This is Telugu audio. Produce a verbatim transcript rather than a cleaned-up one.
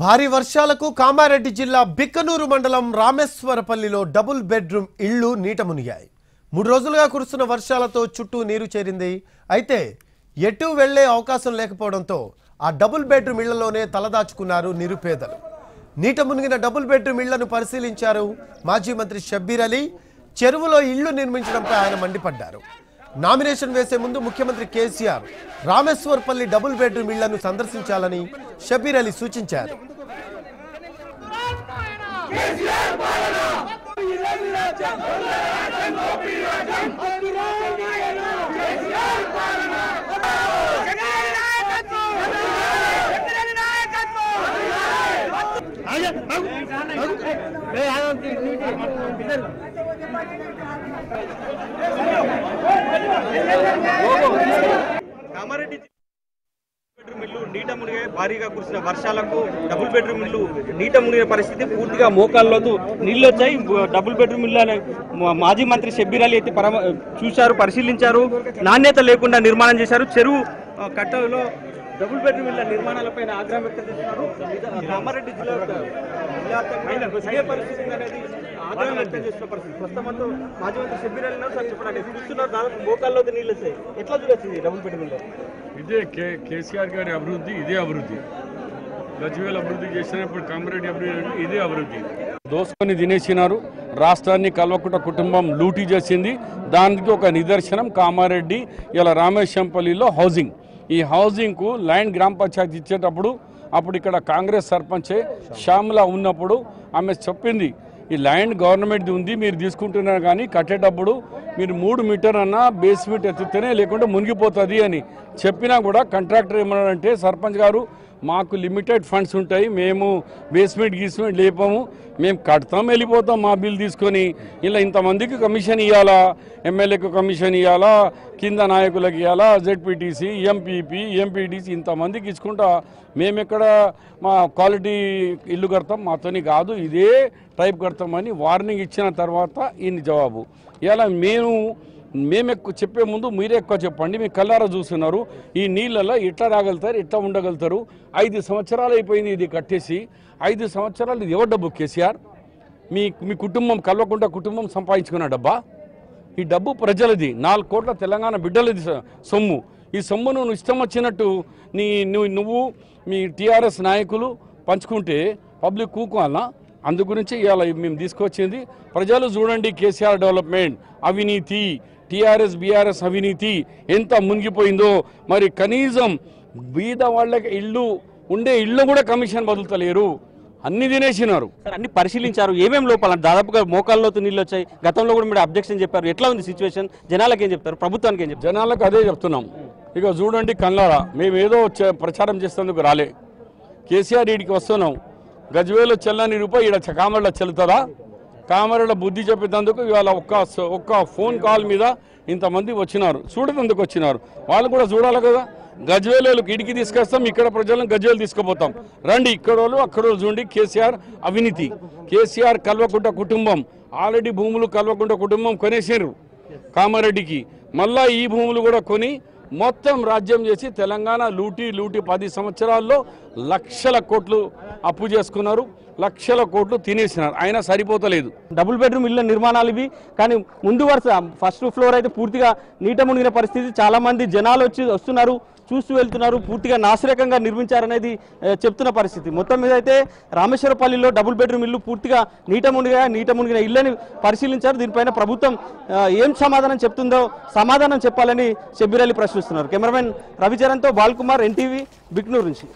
భారీ వర్షాలకు కామారెడ్డి జిల్లా బిక్కనూరు మండలం రామేశ్వరపల్లిలో డబుల్ బెడ్రూమ్ ఇళ్ళు నీట మునిగాయి। మూడు రోజులుగా కురుస్తున్న వర్షాలతో చుట్టూ నీరు చేరింది। అయితే ఎటు వెళ్ళే అవకాశం లేకపోవడంతో ఆ డబుల్ బెడ్రూమ్ ఇళ్లలోనే తలదాచుకున్నారు నిరుపేదలు। నీట మునిగిన డబుల్ బెడ్రూమ్ ఇళ్లను పరిశీలించారు మాజీ మంత్రి షబ్బీర్ అలీ। చెరువులో ఇళ్ళు నిర్మించడంపై ఆయన మండిపడ్డారు। నామినేషన్ వేసే ముందు ముఖ్యమంత్రి కేసీఆర్ రామేశ్వర్పల్లి డబుల్ బెడ్రూమ్ ఇళ్లను సందర్శించాలని షబ్బీర్ అలీ సూచించారు। కామారెడ్డి బెడ్రూమ్ ఇల్లు నీట మునిగే భారీగా కురిసిన వర్షాలకు డబుల్ బెడ్రూమ్ ఇల్లు నీట మునిగే పరిస్థితి పూర్తిగా మోకాళ్ళలోతు నీళ్ళు వచ్చాయి। డబుల్ బెడ్రూమ్ ఇల్లు అనే మాజీ మంత్రి షబ్బీర్ అలీ అయితే పరమ చూశారు, పరిశీలించారు। నాణ్యత లేకుండా నిర్మాణం చేశారు। చెరువు కట్టలో డబుల్ బెడ్రూమ్ ఇళ్ల నిర్మాణాలపైన ఆగ్రహం వ్యక్తం చేస్తున్నారు। కామారెడ్డి జిల్లా పరిస్థితి అనేది ఆగ్రహం వ్యక్తం చేసిన పరిస్థితి। కొత్త మంత్రి మాజీ మంత్రి షబ్బీర్ అలీ సార్ చెప్పడానికి చూస్తున్నారు। దాదాపు మోకాల్లో నీళ్ళు వస్తాయి, ఎట్లా చూడొచ్చింది డబుల్ బెడ్రూమ్ ఇల్లు? ఇదే కేసీఆర్ గారి అభివృద్ధి, ఇదే అభివృద్ధి గజ్వేల్ అభివృద్ధి చేసినప్పుడు కామారెడ్డి అభివృద్ధి అంటే ఇదే అభివృద్ధి। దోసుకొని తినేసినారు, రాష్ట్రాన్ని కల్వకుట కుటుంబం లూటీ చేసింది। దానికి ఒక నిదర్శనం కామారెడ్డి ఇలా రామేశ్వరంపల్లిలో హౌసింగ్। ఈ హౌసింగ్కు ల్యాండ్ గ్రామ పంచాయతీ ఇచ్చేటప్పుడు అప్పుడు ఇక్కడ కాంగ్రెస్ సర్పంచే శ్యామల ఉన్నప్పుడు ఆమె చెప్పింది, ఈ ల్యాండ్ గవర్నమెంట్ది ఉంది, మీరు తీసుకుంటున్నారు, కానీ కట్టేటప్పుడు మీరు మూడు మీటర్ అన్నా బేస్మెంట్ ఎత్తితేనే, లేకుంటే మునిగిపోతుంది అని చెప్పినా కూడా కాంట్రాక్టర్ ఏమన్నారంటే, సర్పంచ్ గారు మాకు లిమిటెడ్ ఫండ్స్ ఉంటాయి, మేము బేస్మెంట్ గీస్మెంట్ లేపాము, మేము కడతాం వెళ్ళిపోతాం మా బిల్ తీసుకొని, ఇలా ఇంతమందికి కమిషన్ ఇవ్వాలా, ఎమ్మెల్యేకు కమిషన్ ఇవ్వాలా, కింద నాయకులకు ఇవ్వాలా, జెడ్పీటీసీ ఎంపీపీ ఎంపీటీసీ ఇంతమందికి ఇచ్చుకుంటా, మేమెక్కడ మా క్వాలిటీ ఇల్లు కడతాం, మాతోని కాదు, ఇదే టైప్ కడతామని వార్నింగ్ ఇచ్చిన తర్వాత ఈయన జవాబు ఇలా, మేము మేము ఎక్కువ చెప్పే ముందు మీరే ఎక్కువ చెప్పండి, మీ కళ్ళారా చూస్తున్నారు, ఈ నీళ్ళల్లో ఎట్లా రాగలుగుతారు, ఎట్లా ఉండగలుగుతారు, ఐదు సంవత్సరాలు అయిపోయింది ఇది కట్టేసి, ఐదు సంవత్సరాలు ఇది ఎవరి డబ్బు కేసీఆర్? మీ మీ కుటుంబం కలవకుండా కుటుంబం సంపాదించుకున్న డబ్బా, ఈ డబ్బు ప్రజలది, నాలుగు కోట్ల తెలంగాణ బిడ్డలది సొమ్ము। ఈ సొమ్మును నువ్వు ఇష్టం వచ్చినట్టు నీ నువ్వు నువ్వు మీ టీఆర్ఎస్ నాయకులు పంచుకుంటే పబ్లిక్ కూకోవాలా? అందు గురించి ఇవాళ మేము తీసుకొచ్చింది, ప్రజలు చూడండి కేసీఆర్ డెవలప్మెంట్ అవినీతి, టీఆర్ఎస్ బీఆర్ఎస్ అవినీతి ఎంత మునిగిపోయిందో, మరి కనీసం బీద వాళ్ళకి ఇళ్ళు ఉండే ఇళ్ళు కూడా కమిషన్ వదులుతలేరు, అన్ని తినేసినారు। అన్ని పరిశీలించారు, ఏమేమి లోపాలు? దాదాపుగా మోకాళ్ళలోతు నీళ్ళు వచ్చాయి, గతంలో కూడా మీరు అబ్జెక్షన్ చెప్పారు, ఎట్లా ఉంది సిచ్యువేషన్, జనాలకు ఏం చెప్తారు, ప్రభుత్వానికి ఏం చెప్తారు? జనాలకు అదే చెప్తున్నాం, ఇక చూడండి కళ్ళారా, మేము ఏదో ప్రచారం చేసేందుకు రాలే, కేసీఆర్ ఈడికి వస్తున్నాం, గజ్వేలు చెల్లని రూపాయి ఈడ కామర్లో చెల్లుతుందా? కామరెడ్డి బుద్ధి చెప్పేందుకు ఇవాళ ఒక్క ఒక్క ఫోన్ కాల్ మీద ఇంతమంది వచ్చినారు, చూడేందుకు వచ్చినారు, వాళ్ళు కూడా చూడాలి కదా, గజ్వేలుకి ఇడికి తీసుకొస్తాం, ఇక్కడ ప్రజలను గజ్వేలు తీసుకుపోతాం, రండి ఇక్కడ వాళ్ళు అక్కడ చూడండి కేసీఆర్ అవినీతి, కేసీఆర్ కల్వకుంట కుటుంబం ఆల్రెడీ భూములు కల్వకుంట కుటుంబం కొనేసారు కామారెడ్డికి, మళ్ళీ ఈ భూములు కూడా కొని మొత్తం రాజ్యం చేసి తెలంగాణ లూటీ లూటీ పది సంవత్సరాల్లో లక్షల కోట్లు అప్పు చేసుకున్నారు, లక్షల కోట్లు తినేసినారు, అయినా సరిపోతలేదు। డబుల్ బెడ్రూమ్ ఇళ్ళ నిర్మాణాలు ఇవి, కానీ ముందు వరుస ఫస్ట్ ఫ్లోర్ అయితే పూర్తిగా నీట మునిగిన పరిస్థితి, చాలామంది జనాలు వచ్చి వస్తున్నారు, చూస్తూ వెళ్తున్నారు, పూర్తిగా నాసిరకంగా నిర్మించారనేది చెప్తున్న పరిస్థితి। మొత్తం మీద అయితే రామేశ్వరపల్లిలో డబుల్ బెడ్రూమ్ ఇల్లు పూర్తిగా నీట మునిగా నీట మునిగిన ఇళ్ళని పరిశీలించారు। దీనిపైన ప్రభుత్వం ఏం సమాధానం చెప్తుందో సమాధానం చెప్పాలని షబ్బీర్ అలీ ప్రశ్నిస్తున్నారు। కెమెరామెన్ రవిచరణ్తో బాల్కుమార్, ఎన్టీవీ, బిగ్నూర్ నుంచి।